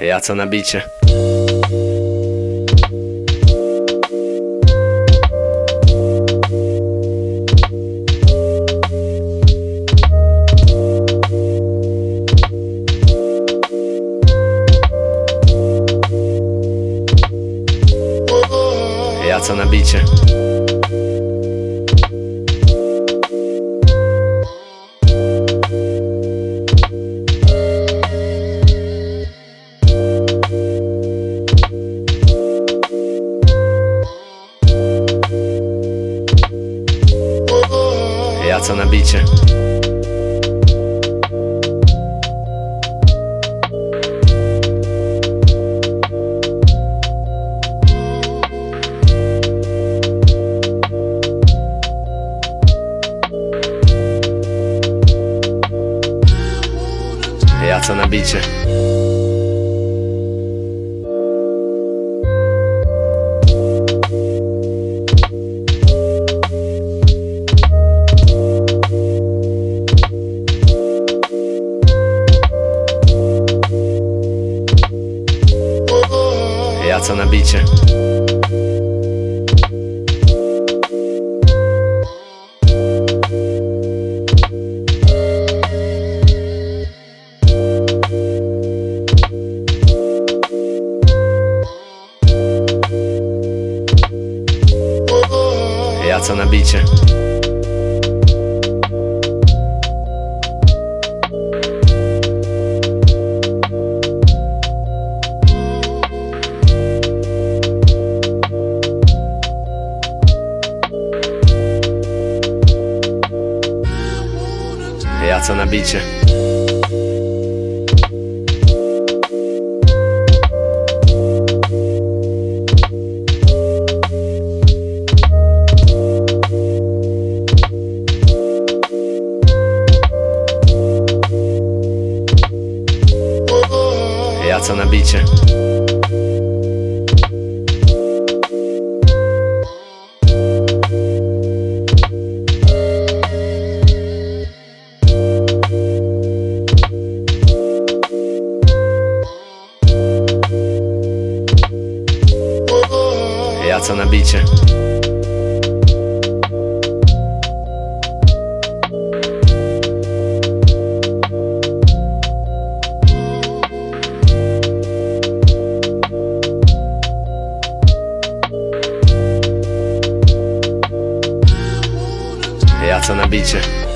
Jaca na bicie. Jaca na bicie. Jaca na bicie. Jaca na bicie. Jaca na bicie. Jaca na bicie. Jaca na bicie. Jaca na bicie. Jaca na bicie. Jaca na bicie.